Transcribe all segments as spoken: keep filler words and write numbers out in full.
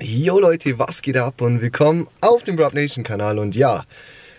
Jo Leute, was geht ab und willkommen auf dem Braap Nation Kanal. Und ja,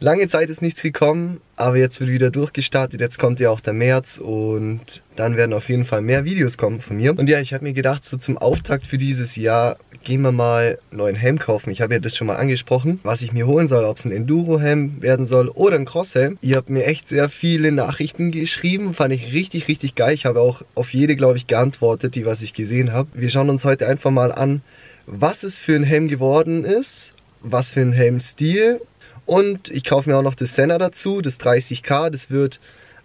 lange Zeit ist nichts gekommen, aber jetzt wird wieder durchgestartet. Jetzt kommt ja auch der März und dann werden auf jeden Fall mehr Videos kommen von mir. Und ja, ich habe mir gedacht, so zum Auftakt für dieses Jahr gehen wir mal einen neuen Helm kaufen. Ich habe ja das schon mal angesprochen, was ich mir holen soll, ob es ein Enduro-Helm werden soll oder ein Cross-Helm. Ihr habt mir echt sehr viele Nachrichten geschrieben, fand ich richtig, richtig geil. Ich habe auch auf jede, glaube ich, geantwortet, die was ich gesehen habe. Wir schauen uns heute einfach mal an, was es für ein Helm geworden ist, was für ein Helmstil, und ich kaufe mir auch noch das Sena dazu, das dreißig K, das wird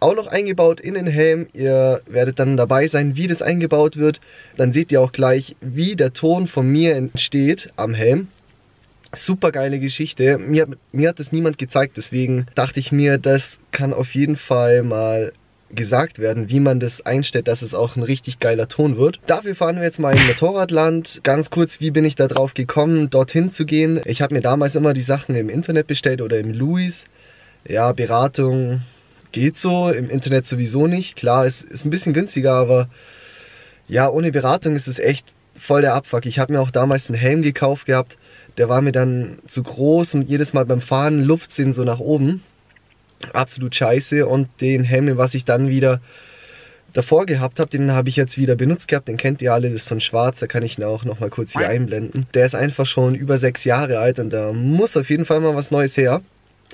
auch noch eingebaut in den Helm. Ihr werdet dann dabei sein, wie das eingebaut wird, dann seht ihr auch gleich, wie der Ton von mir entsteht am Helm. Super geile Geschichte, mir, mir hat das niemand gezeigt, deswegen dachte ich mir, das kann auf jeden Fall mal gesagt werden, wie man das einstellt, dass es auch ein richtig geiler Ton wird. Dafür fahren wir jetzt mal in Motorradland. Ganz kurz, wie bin ich da drauf gekommen, dorthin zu gehen? Ich habe mir damals immer die Sachen im Internet bestellt oder im Louis. Ja, Beratung geht so, im Internet sowieso nicht. Klar, es ist ein bisschen günstiger, aber ja, ohne Beratung ist es echt voll der Abfuck. Ich habe mir auch damals einen Helm gekauft gehabt, der war mir dann zu groß und jedes Mal beim Fahren lupft ihn so nach oben. Absolut scheiße. Und den Helm, was ich dann wieder davor gehabt habe, den habe ich jetzt wieder benutzt gehabt, den kennt ihr alle, das ist so ein schwarz, da kann ich ihn auch nochmal kurz hier einblenden. Der ist einfach schon über sechs Jahre alt und da muss auf jeden Fall mal was Neues her.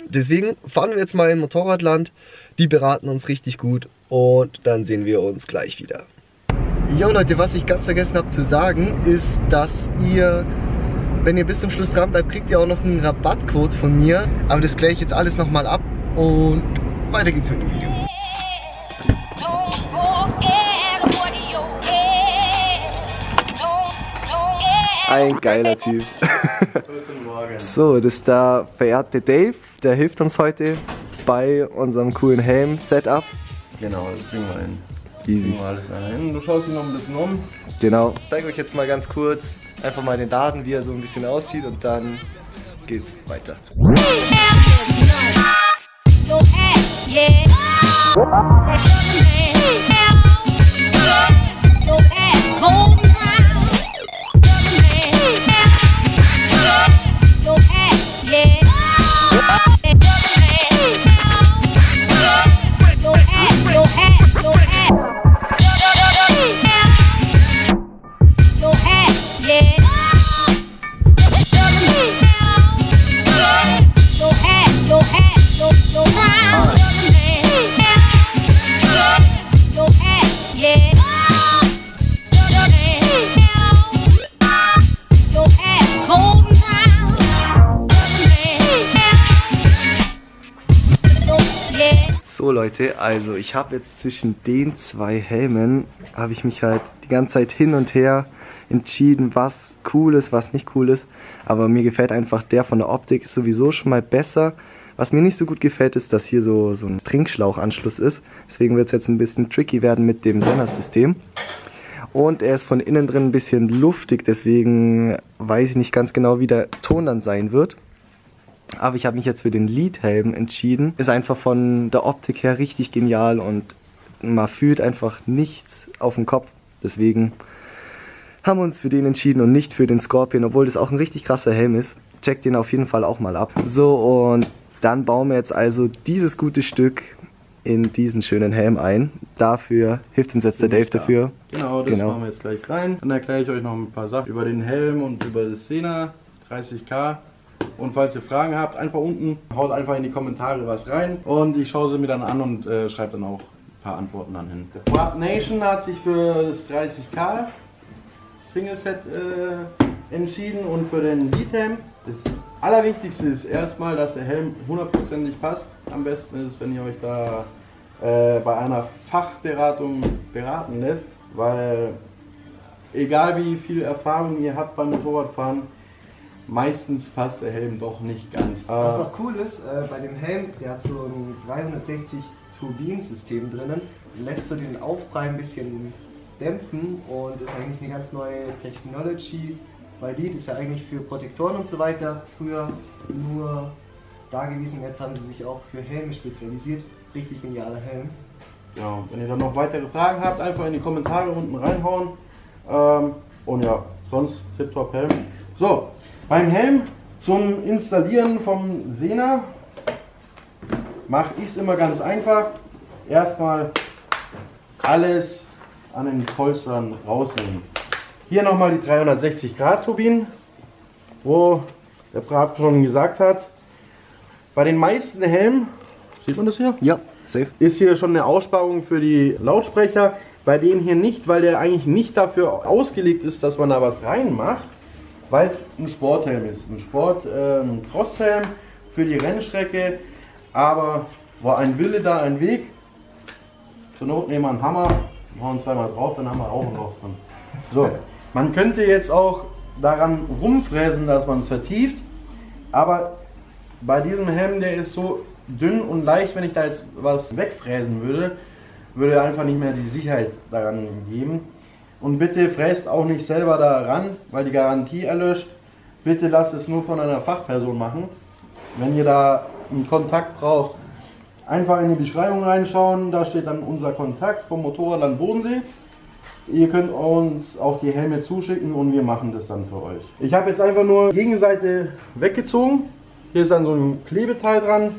Deswegen fahren wir jetzt mal in Motorradland, die beraten uns richtig gut und dann sehen wir uns gleich wieder. Jo Leute, was ich ganz vergessen habe zu sagen, ist, dass ihr, wenn ihr bis zum Schluss dran bleibt, kriegt ihr auch noch einen Rabattcode von mir, aber das kläre ich jetzt alles nochmal ab. Und weiter geht's mit dem Video. Ein geiler Typ. Guten Morgen. So, das ist der verehrte Dave, der hilft uns heute bei unserem coolen Helm-Setup. Genau, das bringen wir hin. Easy. Bringen wir alles ein. Du schaust dich noch ein bisschen um. Genau. Ich zeige euch jetzt mal ganz kurz einfach mal den Laden, wie er so ein bisschen aussieht, und dann geht's weiter. So Leute, also ich habe jetzt zwischen den zwei Helmen, habe ich mich halt die ganze Zeit hin und her entschieden, was cool ist, was nicht cool ist. Aber mir gefällt einfach der von der Optik ist sowieso schon mal besser. Was mir nicht so gut gefällt, ist, dass hier so, so ein Trinkschlauchanschluss ist. Deswegen wird es jetzt ein bisschen tricky werden mit dem Sena-System. Und er ist von innen drin ein bisschen luftig, deswegen weiß ich nicht ganz genau, wie der Ton dann sein wird. Aber ich habe mich jetzt für den Leatt-Helm entschieden. Ist einfach von der Optik her richtig genial und man fühlt einfach nichts auf dem Kopf. Deswegen haben wir uns für den entschieden und nicht für den Scorpion, obwohl das auch ein richtig krasser Helm ist. Checkt den auf jeden Fall auch mal ab. So, und dann bauen wir jetzt also dieses gute Stück in diesen schönen Helm ein. Dafür hilft uns jetzt der Dave dafür. Genau, das machen wir jetzt gleich rein. Dann erkläre ich euch noch ein paar Sachen über den Helm und über das Sena dreißig K. Und falls ihr Fragen habt, einfach unten, haut einfach in die Kommentare was rein und ich schaue sie mir dann an und äh, schreibe dann auch ein paar Antworten dann hin. Braap Nation hat sich für das dreißig K Single Set äh, entschieden und für den Leatt-Helm. Das Allerwichtigste ist erstmal, dass der Helm hundertprozentig passt. Am besten ist, wenn ihr euch da äh, bei einer Fachberatung beraten lässt, weil egal wie viel Erfahrung ihr habt beim Motorradfahren, meistens passt der Helm doch nicht ganz. Was noch cool ist, äh, bei dem Helm, der hat so ein dreihundertsechzig Turbinen-System drinnen, lässt so den Aufprall ein bisschen dämpfen und ist eigentlich eine ganz neue Technology, weil Leatt ist ja eigentlich für Protektoren und so weiter früher nur da gewesen, jetzt haben sie sich auch für Helme spezialisiert. Richtig genialer Helm. Ja, und wenn ihr dann noch weitere Fragen habt, einfach in die Kommentare unten reinhauen. Ähm, und ja, sonst tipptopp Helm. So, beim Helm zum Installieren vom Sena mache ich es immer ganz einfach. Erstmal alles an den Polstern rausnehmen. Hier nochmal die dreihundertsechzig Grad Turbinen, wo der Braap schon gesagt hat. Bei den meisten Helmen, sieht man das hier? Ja, safe. Ist hier schon eine Aussparung für die Lautsprecher. Bei denen hier nicht, weil der eigentlich nicht dafür ausgelegt ist, dass man da was reinmacht, weil es ein Sporthelm ist. Ein Sport-Crosshelm äh, für die Rennstrecke, aber war ein Wille da, ein Weg. Zur Not nehmen wir einen Hammer, hauen zweimal drauf, dann haben wir auch ein Loch drin. So, man könnte jetzt auch daran rumfräsen, dass man es vertieft, aber bei diesem Helm, der ist so dünn und leicht, wenn ich da jetzt was wegfräsen würde, würde einfach nicht mehr die Sicherheit daran geben. Und bitte fräst auch nicht selber daran, weil die Garantie erlöscht. Bitte lasst es nur von einer Fachperson machen. Wenn ihr da einen Kontakt braucht, einfach in die Beschreibung reinschauen. Da steht dann unser Kontakt vom Motorradland Bodensee. Ihr könnt uns auch die Helme zuschicken und wir machen das dann für euch. Ich habe jetzt einfach nur die Gegenseite weggezogen. Hier ist dann so ein Klebeteil dran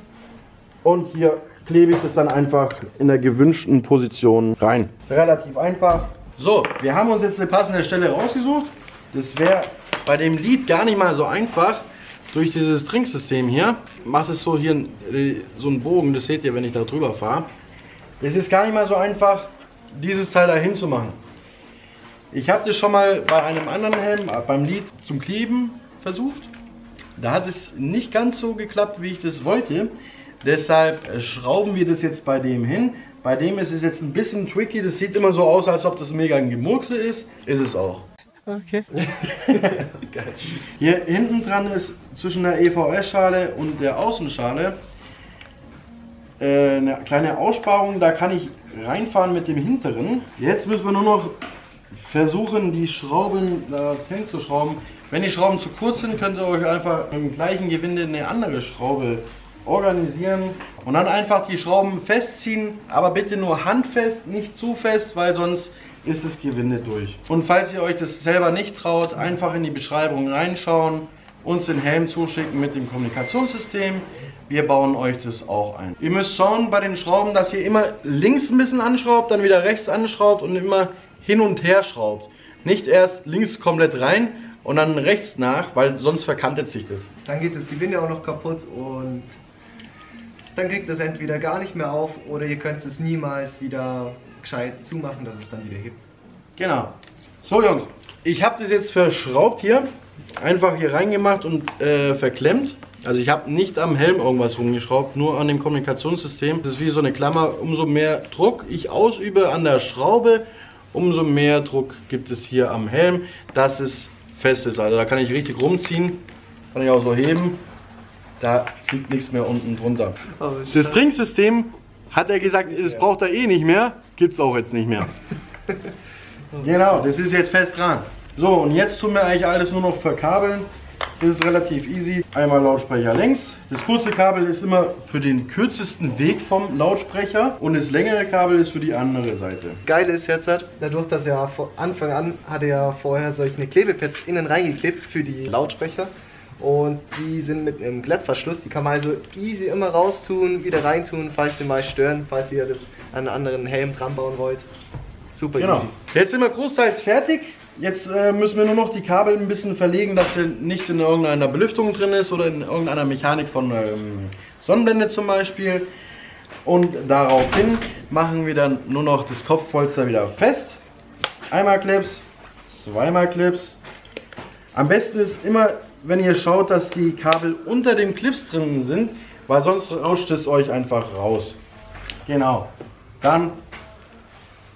und hier klebe ich das dann einfach in der gewünschten Position rein. Ist relativ einfach. So, wir haben uns jetzt eine passende Stelle rausgesucht. Das wäre bei dem Leatt gar nicht mal so einfach. Durch dieses Trinksystem hier macht es so hier so einen Bogen. Das seht ihr, wenn ich da drüber fahre. Es ist gar nicht mal so einfach, dieses Teil da hinzumachen. Ich habe das schon mal bei einem anderen Helm, beim Leatt, zum Kleben versucht. Da hat es nicht ganz so geklappt, wie ich das wollte. Deshalb schrauben wir das jetzt bei dem hin. Bei dem ist es jetzt ein bisschen tricky. Das sieht immer so aus, als ob das mega ein Gemurkse ist. Ist es auch. Okay. Geil. Hier hinten dran ist zwischen der E V S-Schale und der Außenschale äh, eine kleine Aussparung. Da kann ich reinfahren mit dem hinteren. Jetzt müssen wir nur noch versuchen, die Schrauben da hinzuschrauben. Wenn die Schrauben zu kurz sind, könnt ihr euch einfach mit dem gleichen Gewinde eine andere Schraube organisieren und dann einfach die Schrauben festziehen, aber bitte nur handfest, nicht zu fest, weil sonst ist das Gewinde durch. Und falls ihr euch das selber nicht traut, einfach in die Beschreibung reinschauen, uns den Helm zuschicken mit dem Kommunikationssystem, wir bauen euch das auch ein. Ihr müsst schauen bei den Schrauben, dass ihr immer links ein bisschen anschraubt, dann wieder rechts anschraubt und immer hin und her schraubt. Nicht erst links komplett rein und dann rechts nach, weil sonst verkantet sich das. Dann geht das Gewinde auch noch kaputt und dann kriegt das entweder gar nicht mehr auf oder ihr könnt es niemals wieder gescheit zumachen, dass es dann wieder hebt. Genau. So Jungs, ich habe das jetzt verschraubt hier, einfach hier reingemacht und äh, verklemmt. Also ich habe nicht am Helm irgendwas rumgeschraubt, nur an dem Kommunikationssystem. Das ist wie so eine Klammer, umso mehr Druck ich ausübe an der Schraube, umso mehr Druck gibt es hier am Helm, dass es fest ist. Also da kann ich richtig rumziehen, kann ich auch so heben. Da fliegt nichts mehr unten drunter. Das Trinksystem, hat er gesagt, das braucht er eh nicht mehr, gibt es auch jetzt nicht mehr. Genau, das ist jetzt fest dran. So, und jetzt tun wir eigentlich alles nur noch verkabeln. Das ist relativ easy. Einmal Lautsprecher längs. Das kurze Kabel ist immer für den kürzesten Weg vom Lautsprecher und das längere Kabel ist für die andere Seite. Geil ist jetzt, dadurch, dass er von Anfang an hatte ja vorher solche Klebepads innen reingeklebt für die Lautsprecher. Und die sind mit einem Klettverschluss, die kann man also easy immer raus tun, wieder rein tun, falls sie mal stören, falls ihr das an einen anderen Helm dran bauen wollt. Super genau. Easy. Jetzt sind wir großteils fertig. Jetzt äh, müssen wir nur noch die Kabel ein bisschen verlegen, dass sie nicht in irgendeiner Belüftung drin ist oder in irgendeiner Mechanik von ähm, Sonnenblende zum Beispiel. Und daraufhin machen wir dann nur noch das Kopfpolster wieder fest. Einmal Clips, zweimal Clips. Am besten ist immer, wenn ihr schaut, dass die Kabel unter den Clips drin sind, weil sonst rauscht es euch einfach raus. Genau. Dann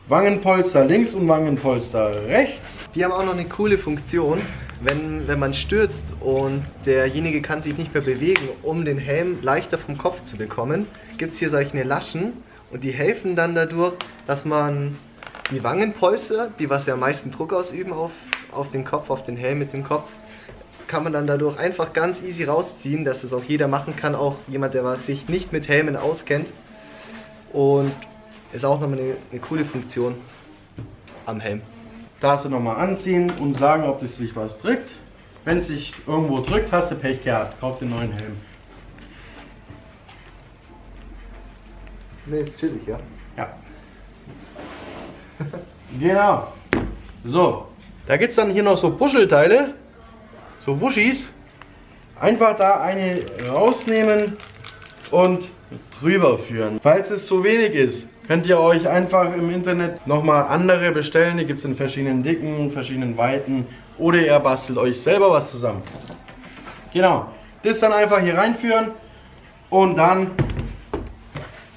Wangenpolster links und Wangenpolster rechts. Die haben auch noch eine coole Funktion, wenn, wenn man stürzt und derjenige kann sich nicht mehr bewegen, um den Helm leichter vom Kopf zu bekommen, gibt es hier solche Laschen und die helfen dann dadurch, dass man die Wangenpolster, die was ja am meisten Druck ausüben auf, auf den Kopf, auf den Helm mit dem Kopf, kann man dann dadurch einfach ganz easy rausziehen, dass das auch jeder machen kann, auch jemand, der sich nicht mit Helmen auskennt. Und ist auch nochmal eine, eine coole Funktion am Helm. Darfst du nochmal anziehen und sagen, ob das sich was trägt. Wenn es sich irgendwo drückt, hast du Pech gehabt. Kauf den neuen Helm. Ne, ist chillig, ja? Ja. Genau. So, da gibt es dann hier noch so Puschelteile. So Wuschis. Einfach da eine rausnehmen und drüber führen. Falls es zu wenig ist, könnt ihr euch einfach im Internet nochmal andere bestellen. Die gibt es in verschiedenen Dicken, verschiedenen Weiten. Oder ihr bastelt euch selber was zusammen. Genau. Das dann einfach hier reinführen. Und dann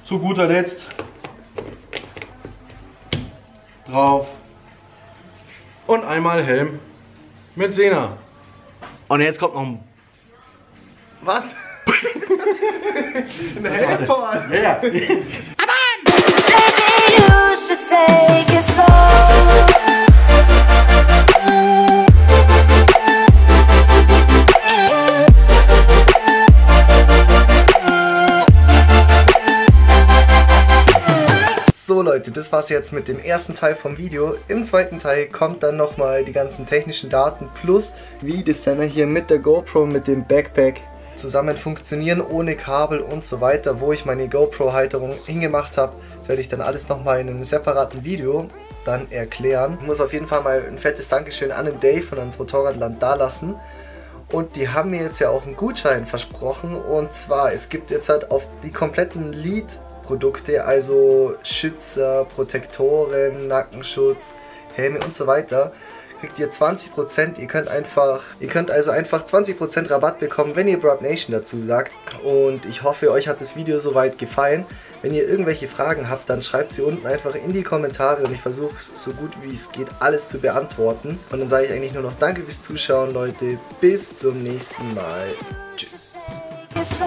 zu guter Letzt drauf. Und einmal Helm mit Sena. Und jetzt kommt noch ein... Was? Ein Helm voran. Ja, ja. You should take it slow. So Leute, das war's jetzt mit dem ersten Teil vom Video. Im zweiten Teil kommt dann nochmal die ganzen technischen Daten plus wie die Sena hier mit der GoPro, mit dem Backpack zusammen funktionieren, ohne Kabel und so weiter, wo ich meine GoPro-Halterung hingemacht habe. Das werde ich dann alles nochmal in einem separaten Video dann erklären. Ich muss auf jeden Fall mal ein fettes Dankeschön an den Dave und ans Motorradland dalassen. Und die haben mir jetzt ja auch einen Gutschein versprochen. Und zwar, es gibt jetzt halt auf die kompletten Leatt Produkte, also Schützer, Protektoren, Nackenschutz, Helme und so weiter, kriegt ihr zwanzig Prozent. Ihr könnt einfach, ihr könnt also einfach zwanzig Prozent Rabatt bekommen, wenn ihr Braap Nation dazu sagt. Und ich hoffe, euch hat das Video soweit gefallen. Wenn ihr irgendwelche Fragen habt, dann schreibt sie unten einfach in die Kommentare und ich versuche so gut wie es geht alles zu beantworten. Und dann sage ich eigentlich nur noch Danke fürs Zuschauen, Leute. Bis zum nächsten Mal. Tschüss.